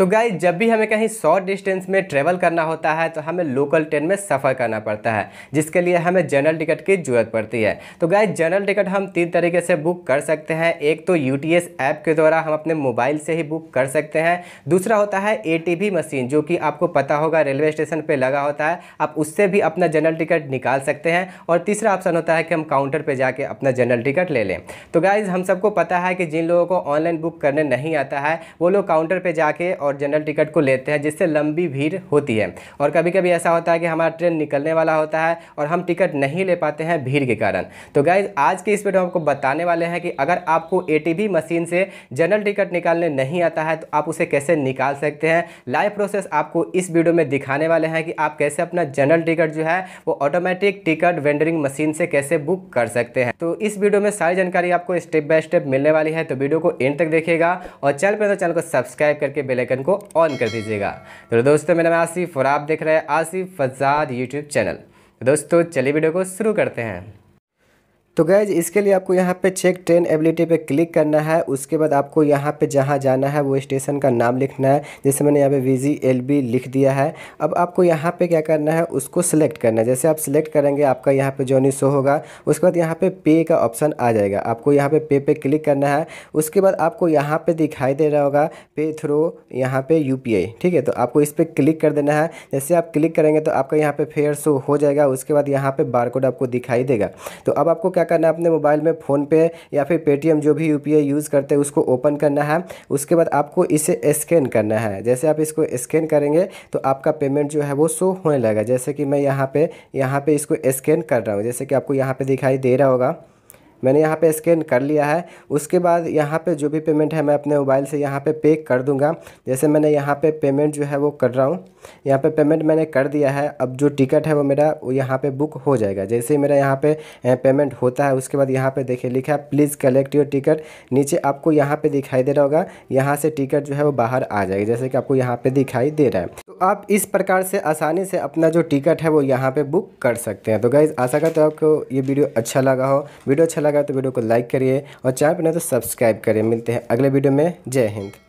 तो गाइस जब भी हमें कहीं शॉर्ट डिस्टेंस में ट्रेवल करना होता है तो हमें लोकल ट्रेन में सफ़र करना पड़ता है, जिसके लिए हमें जनरल टिकट की ज़रूरत पड़ती है। तो गाइस जनरल टिकट हम तीन तरीके से बुक कर सकते हैं। एक तो UTS ऐप के द्वारा हम अपने मोबाइल से ही बुक कर सकते हैं। दूसरा होता है ATV मशीन, जो कि आपको पता होगा रेलवे स्टेशन पर लगा होता है, आप उससे भी अपना जनरल टिकट निकाल सकते हैं। और तीसरा ऑप्शन होता है कि हम काउंटर पर जाके अपना जनरल टिकट ले लें। तो गाइस हम सबको पता है कि जिन लोगों को ऑनलाइन बुक करने नहीं आता है वो लोग काउंटर पर जाके और जनरल टिकट को लेते हैं, जिससे लंबी भीड़ होती है। और कभी कभी ऐसा होता है कि हमारा ट्रेन निकलने वाला होता है और हम टिकट नहीं ले पाते हैं भीड़ के कारण। तो गाइज़ आज के इस वीडियो में आपको बताने वाले हैं कि अगर आपको ATV मशीन से जनरल टिकट निकालने नहीं आता है तो आप उसे कैसे निकाल सकते हैं। लाइव प्रोसेस आपको इस वीडियो में दिखाने वाले हैं कि आप कैसे अपना जनरल टिकट जो है वो ऑटोमेटिक टिकट वेंडरिंग मशीन से कैसे बुक कर सकते हैं। तो इस वीडियो में सारी जानकारी आपको स्टेप बाय स्टेप मिलने वाली है, तो वीडियो को एंड तक देखिएगा और चैनल को सब्सक्राइब करके बेल आइकन को ऑन कर दीजिएगा। तो दोस्तों मेरा नाम आसिफ और आप देख रहे हैं आसिफ आज़ाद यूट्यूब चैनल। दोस्तों चलिए वीडियो को शुरू करते हैं। तो गाइज इसके लिए आपको यहाँ पे चेक ट्रेन एबिलिटी पे क्लिक करना है। उसके बाद आपको यहाँ पे जहाँ जाना है वो स्टेशन का नाम लिखना है, जैसे मैंने यहाँ पे VGLB लिख दिया है। अब आपको यहाँ पे क्या करना है उसको सिलेक्ट करना है। जैसे आप सिलेक्ट करेंगे आपका यहाँ पे जर्नी शो होगा। उसके बाद यहाँ पे पे का ऑप्शन आ जाएगा, आपको यहाँ पे क्लिक करना है। उसके बाद आपको यहाँ पर दिखाई दे रहा होगा पे थ्रू यहाँ पे UPI, ठीक है। तो आपको इस पर क्लिक कर देना है। जैसे आप क्लिक करेंगे तो आपका यहाँ पर फेयर शो हो जाएगा। उसके बाद यहाँ पर बारकोड आपको दिखाई देगा। तो अब आपको क्या करना है, अपने मोबाइल में फ़ोन पे या फिर पेटीएम जो भी UPI यूज़ करते हैं उसको ओपन करना है। उसके बाद आपको इसे स्कैन करना है। जैसे आप इसको स्कैन करेंगे तो आपका पेमेंट जो है वो शो होने लगा। जैसे कि मैं यहाँ पे इसको स्कैन कर रहा हूँ, जैसे कि आपको यहाँ पे दिखाई दे रहा होगा। मैंने यहाँ पे स्कैन कर लिया है। उसके बाद यहाँ पे जो भी पेमेंट है मैं अपने मोबाइल से यहाँ पे पे कर दूँगा। जैसे मैंने यहाँ पे पेमेंट जो है वो कर रहा हूँ, यहाँ पे पेमेंट मैंने कर दिया है। अब जो टिकट है वो मेरा यहाँ पे बुक हो जाएगा। जैसे ही मेरा यहाँ पे पेमेंट होता है उसके बाद यहाँ पे देखिए लिखा है प्लीज़ कलेक्ट योर टिकट। नीचे आपको यहाँ पर दिखाई दे रहा होगा, यहाँ से टिकट जो है वो बाहर आ जाएगी, जैसे कि आपको यहाँ पर दिखाई दे रहा है। तो आप इस प्रकार से आसानी से अपना जो टिकट है वो यहाँ पर बुक कर सकते हैं। तो गाइज़ आशा करता हूं आपको ये वीडियो अच्छा लगा हो। वीडियो अच्छा लगा तो वीडियो को लाइक करिए और चैनल पर ना तो सब्सक्राइब करिए। मिलते हैं अगले वीडियो में। जय हिंद।